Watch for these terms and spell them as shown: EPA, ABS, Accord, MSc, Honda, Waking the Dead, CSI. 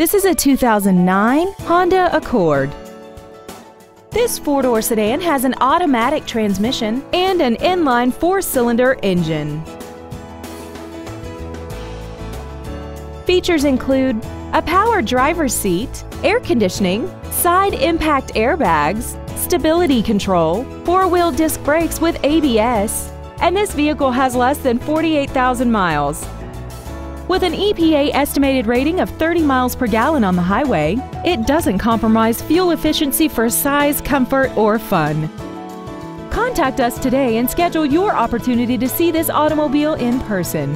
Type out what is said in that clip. This is a 2009 Honda Accord. This four-door sedan has an automatic transmission and an inline four-cylinder engine. Features include a power driver's seat, air conditioning, side impact airbags, stability control, four-wheel disc brakes with ABS, and this vehicle has less than 48,000 miles. With an EPA estimated rating of 30 miles per gallon on the highway, it doesn't compromise fuel efficiency for size, comfort, or fun. Contact us today and schedule your opportunity to see this automobile in person.